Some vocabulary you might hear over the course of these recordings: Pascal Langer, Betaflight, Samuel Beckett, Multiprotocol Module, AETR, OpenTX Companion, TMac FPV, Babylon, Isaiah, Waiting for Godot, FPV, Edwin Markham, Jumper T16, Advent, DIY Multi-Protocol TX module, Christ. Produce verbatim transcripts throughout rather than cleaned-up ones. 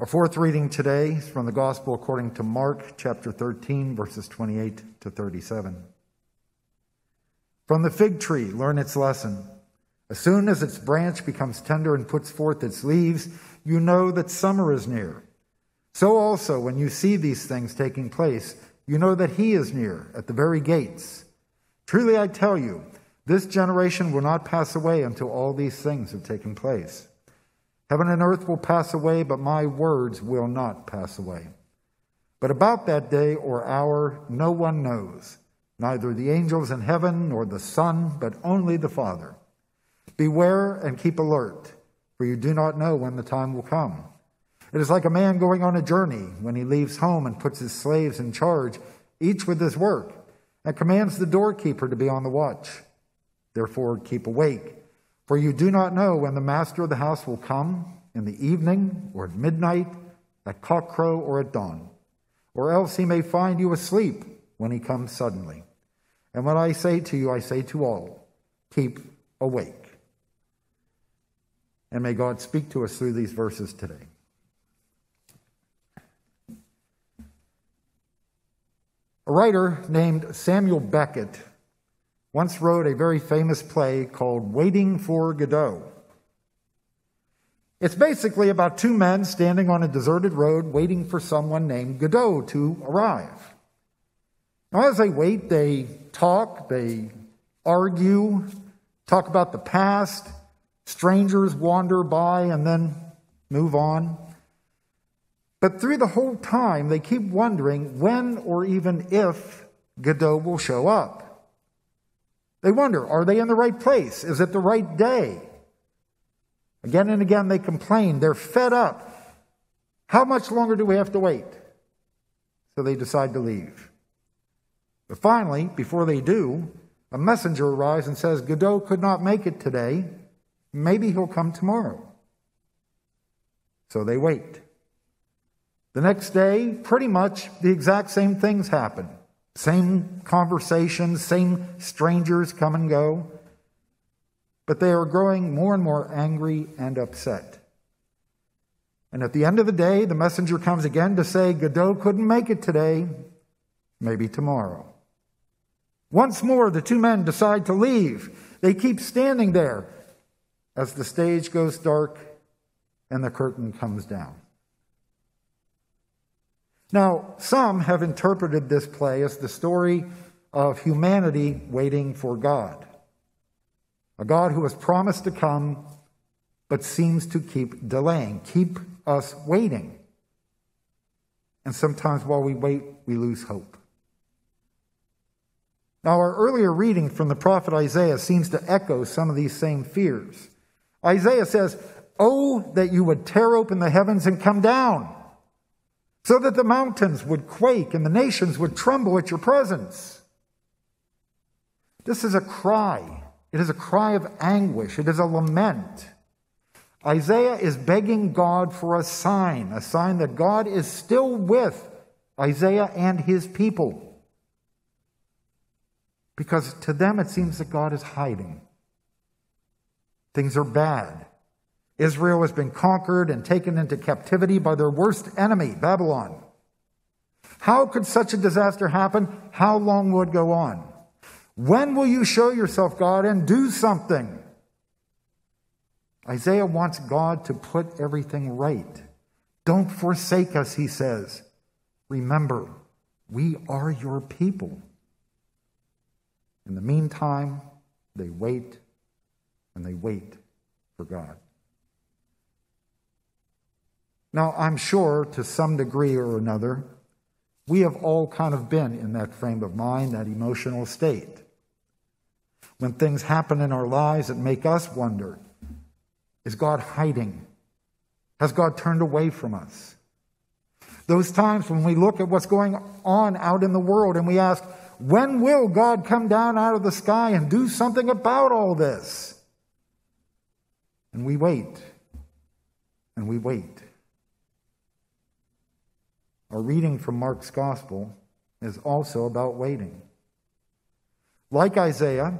Our fourth reading today is from the Gospel according to Mark chapter thirteen, verses twenty-eight to thirty-seven. From the fig tree, learn its lesson. As soon as its branch becomes tender and puts forth its leaves, you know that summer is near. So also, when you see these things taking place, you know that he is near, at the very gates. Truly I tell you, this generation will not pass away until all these things have taken place. Heaven and earth will pass away, but my words will not pass away. But about that day or hour, no one knows, neither the angels in heaven nor the Son, but only the Father. Beware and keep alert, for you do not know when the time will come. It is like a man going on a journey when he leaves home and puts his slaves in charge, each with his work, and commands the doorkeeper to be on the watch. Therefore, keep awake. For you do not know when the master of the house will come, in the evening, or at midnight, at cockcrow, or at dawn. Or else he may find you asleep when he comes suddenly. And what I say to you, I say to all, keep awake. And may God speak to us through these verses today. A writer named Samuel Beckett once wrote a very famous play called Waiting for Godot. It's basically about two men standing on a deserted road waiting for someone named Godot to arrive. Now, as they wait, they talk, they argue, talk about the past, strangers wander by and then move on. But through the whole time, they keep wondering when or even if Godot will show up. They wonder, are they in the right place? Is it the right day? Again and again they complain. They're fed up. How much longer do we have to wait? So they decide to leave. But finally, before they do, a messenger arrives and says, Godot could not make it today. Maybe he'll come tomorrow. So they wait. The next day, pretty much the exact same things happen. Same conversations, same strangers come and go. But they are growing more and more angry and upset. And at the end of the day, the messenger comes again to say, Godot couldn't make it today, maybe tomorrow. Once more, the two men decide to leave. They keep standing there as the stage goes dark and the curtain comes down. Now, some have interpreted this play as the story of humanity waiting for God, a God who has promised to come but seems to keep delaying, keep us waiting. And sometimes while we wait, we lose hope. Now, our earlier reading from the prophet Isaiah seems to echo some of these same fears. Isaiah says, "Oh, that you would tear open the heavens and come down, so that the mountains would quake and the nations would tremble at your presence." This is a cry. It is a cry of anguish. It is a lament. Isaiah is begging God for a sign, a sign that God is still with Isaiah and his people. Because to them it seems that God is hiding. Things are bad. Israel has been conquered and taken into captivity by their worst enemy, Babylon. How could such a disaster happen? How long will it go on? When will you show yourself, God, and do something? Isaiah wants God to put everything right. Don't forsake us, he says. Remember, we are your people. In the meantime, they wait and they wait for God. Now, I'm sure to some degree or another, we have all kind of been in that frame of mind, that emotional state. When things happen in our lives that make us wonder, is God hiding? Has God turned away from us? Those times when we look at what's going on out in the world and we ask, when will God come down out of the sky and do something about all this? And we wait, and we wait. Our reading from Mark's Gospel is also about waiting. Like Isaiah,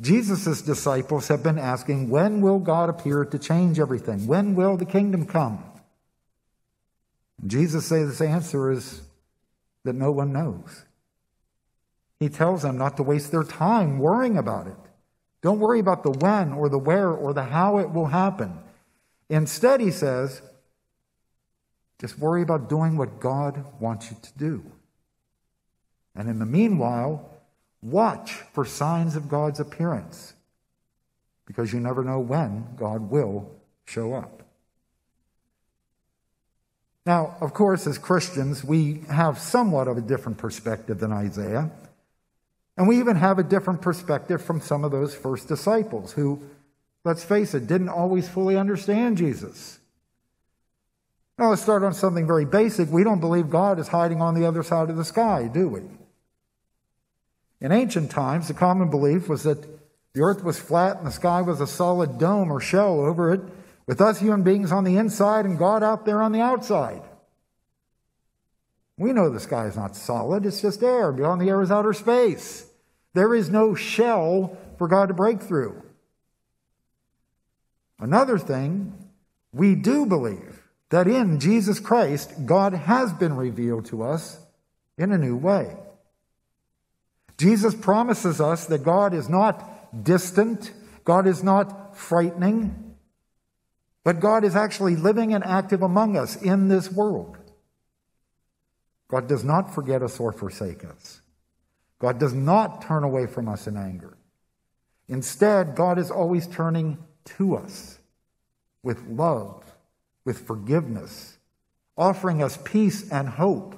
Jesus' disciples have been asking, when will God appear to change everything? When will the kingdom come? And Jesus says the answer is that no one knows. He tells them not to waste their time worrying about it. Don't worry about the when or the where or the how it will happen. Instead, he says, just worry about doing what God wants you to do. And in the meanwhile, watch for signs of God's appearance, because you never know when God will show up. Now, of course, as Christians, we have somewhat of a different perspective than Isaiah. And we even have a different perspective from some of those first disciples who, let's face it, didn't always fully understand Jesus. Now, let's start on something very basic. We don't believe God is hiding on the other side of the sky, do we? In ancient times, the common belief was that the earth was flat and the sky was a solid dome or shell over it, with us human beings on the inside and God out there on the outside. We know the sky is not solid, it's just air. Beyond the air is outer space. There is no shell for God to break through. Another thing, we do believe that in Jesus Christ, God has been revealed to us in a new way. Jesus promises us that God is not distant, God is not frightening, but God is actually living and active among us in this world. God does not forget us or forsake us. God does not turn away from us in anger. Instead, God is always turning to us with love, with forgiveness, offering us peace and hope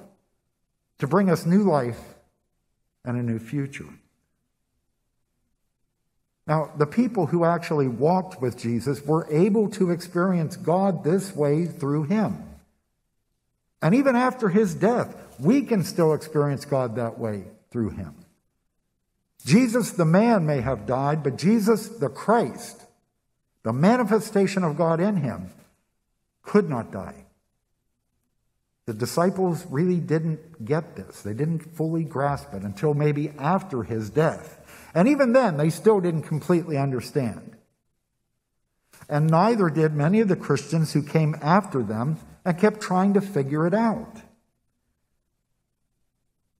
to bring us new life and a new future. Now, the people who actually walked with Jesus were able to experience God this way through him. And even after his death, we can still experience God that way through him. Jesus, the man, may have died, but Jesus, the Christ, the manifestation of God in him, could not die. The disciples really didn't get this. They didn't fully grasp it until maybe after his death. And even then, they still didn't completely understand. And neither did many of the Christians who came after them and kept trying to figure it out.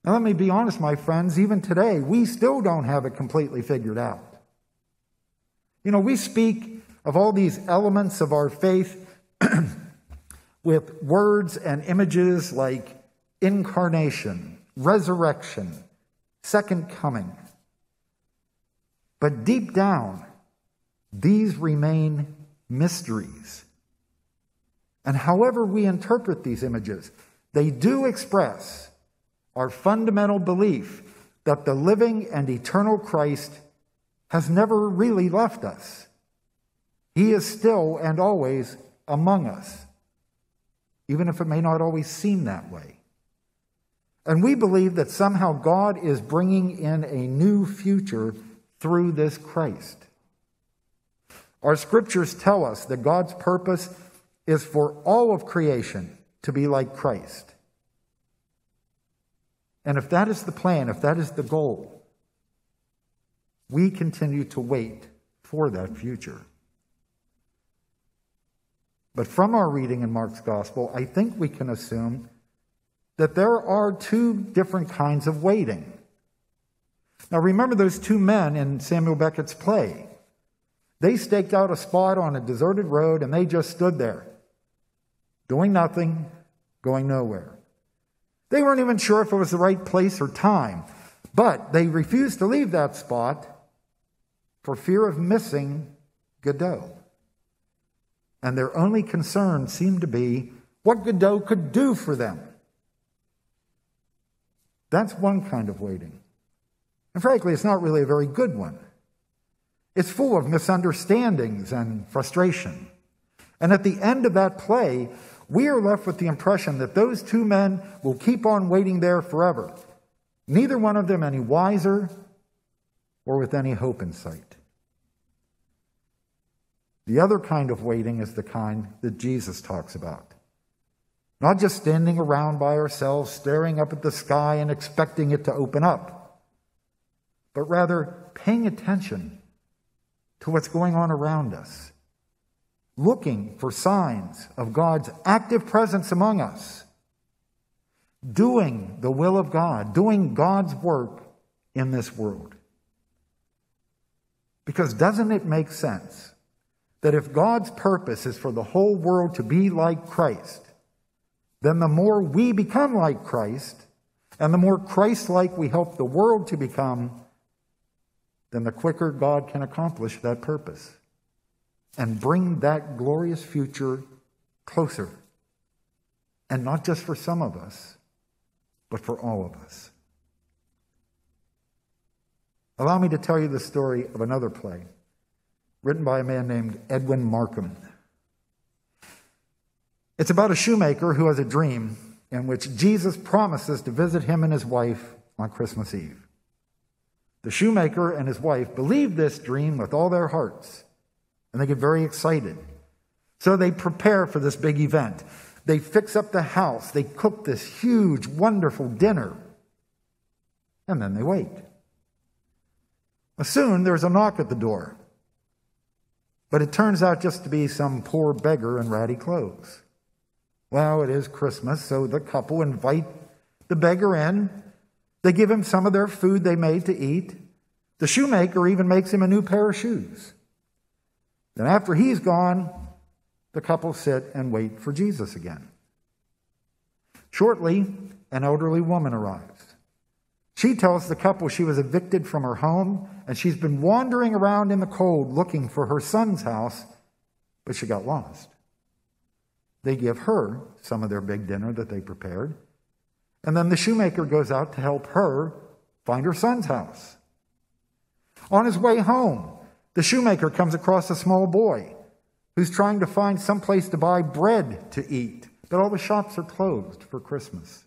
Now, let me be honest, my friends, even today, we still don't have it completely figured out. You know, we speak of all these elements of our faith with words and images like incarnation, resurrection, second coming. But deep down, these remain mysteries. And however we interpret these images, they do express our fundamental belief that the living and eternal Christ has never really left us. He is still and always among us, even if it may not always seem that way. And we believe that somehow God is bringing in a new future through this Christ. Our scriptures tell us that God's purpose is for all of creation to be like Christ. And if that is the plan, if that is the goal, we continue to wait for that future. But from our reading in Mark's Gospel, I think we can assume that there are two different kinds of waiting. Now remember those two men in Samuel Beckett's play. They staked out a spot on a deserted road and they just stood there, doing nothing, going nowhere. They weren't even sure if it was the right place or time, but they refused to leave that spot for fear of missing Godot. And their only concern seemed to be what Godot could do for them. That's one kind of waiting. And frankly, it's not really a very good one. It's full of misunderstandings and frustration. And at the end of that play, we are left with the impression that those two men will keep on waiting there forever. Neither one of them any wiser or with any hope in sight. The other kind of waiting is the kind that Jesus talks about. Not just standing around by ourselves, staring up at the sky and expecting it to open up, but rather paying attention to what's going on around us, looking for signs of God's active presence among us, doing the will of God, doing God's work in this world. Because doesn't it make sense that if God's purpose is for the whole world to be like Christ, then the more we become like Christ, and the more Christ-like we help the world to become, then the quicker God can accomplish that purpose and bring that glorious future closer. And not just for some of us, but for all of us. Allow me to tell you the story of another play written by a man named Edwin Markham. It's about a shoemaker who has a dream in which Jesus promises to visit him and his wife on Christmas Eve. The shoemaker and his wife believe this dream with all their hearts, and they get very excited. So they prepare for this big event. They fix up the house. They cook this huge, wonderful dinner, and then they wait. Soon there's a knock at the door, but it turns out just to be some poor beggar in ratty clothes. Well, it is Christmas, so the couple invite the beggar in. They give him some of their food they made to eat. The shoemaker even makes him a new pair of shoes. Then after he's gone, the couple sit and wait for Jesus again. Shortly, an elderly woman arrives. She tells the couple she was evicted from her home, and she's been wandering around in the cold looking for her son's house, but she got lost. They give her some of their big dinner that they prepared, and then the shoemaker goes out to help her find her son's house. On his way home, the shoemaker comes across a small boy who's trying to find some place to buy bread to eat, but all the shops are closed for Christmas.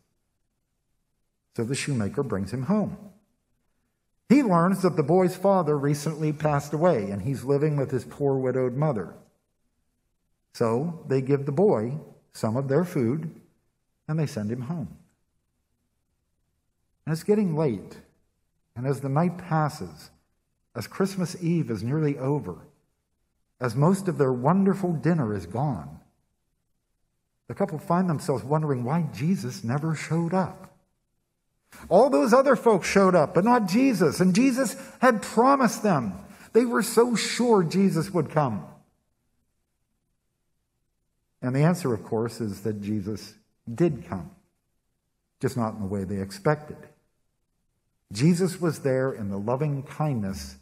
So the shoemaker brings him home. He learns that the boy's father recently passed away, and he's living with his poor widowed mother. So they give the boy some of their food, and they send him home. And it's getting late, and as the night passes, as Christmas Eve is nearly over, as most of their wonderful dinner is gone, the couple find themselves wondering why Jesus never showed up. All those other folks showed up, but not Jesus. And Jesus had promised them. They were so sure Jesus would come. And the answer, of course, is that Jesus did come, just not in the way they expected. Jesus was there in the loving kindness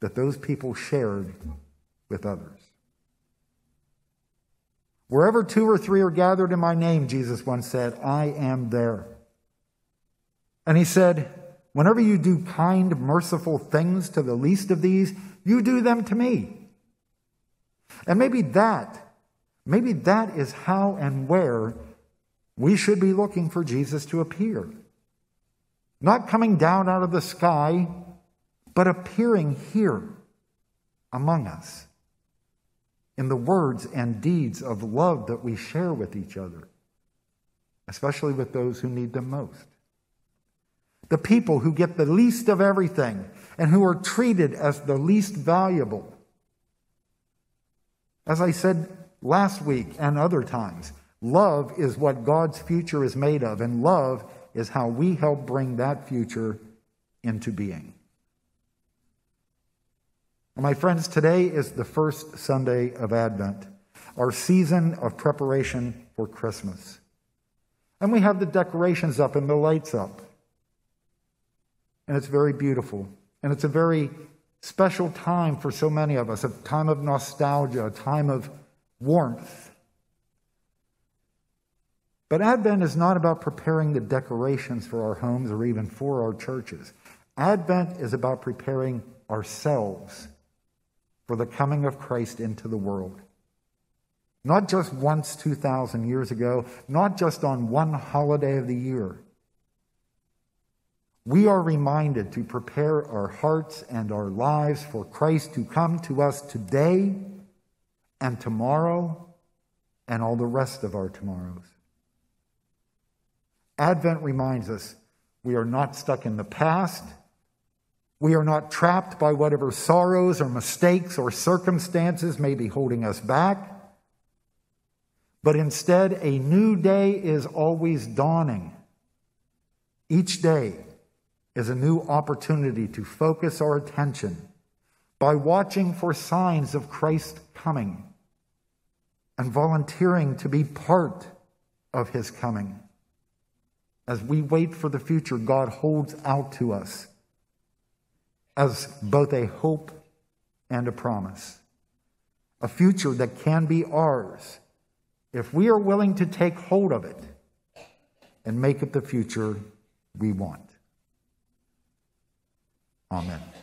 that those people shared with others. Wherever two or three are gathered in my name, Jesus once said, I am there. And he said, whenever you do kind, merciful things to the least of these, you do them to me. And maybe that, maybe that is how and where we should be looking for Jesus to appear. Not coming down out of the sky, but appearing here among us in the words and deeds of love that we share with each other, especially with those who need them most. The people who get the least of everything and who are treated as the least valuable. As I said last week and other times, love is what God's future is made of, and love is how we help bring that future into being. And my friends, today is the first Sunday of Advent, our season of preparation for Christmas. And we have the decorations up and the lights up. And it's very beautiful. And it's a very special time for so many of us, a time of nostalgia, a time of warmth. But Advent is not about preparing the decorations for our homes or even for our churches. Advent is about preparing ourselves for the coming of Christ into the world. Not just once two thousand years ago, not just on one holiday of the year. We are reminded to prepare our hearts and our lives for Christ to come to us today and tomorrow and all the rest of our tomorrows. Advent reminds us we are not stuck in the past. We are not trapped by whatever sorrows or mistakes or circumstances may be holding us back. But instead, a new day is always dawning Each day is a new opportunity to focus our attention by watching for signs of Christ's coming and volunteering to be part of his coming. As we wait for the future, God holds out to us as both a hope and a promise. A future that can be ours if we are willing to take hold of it and make it the future we want. Amen.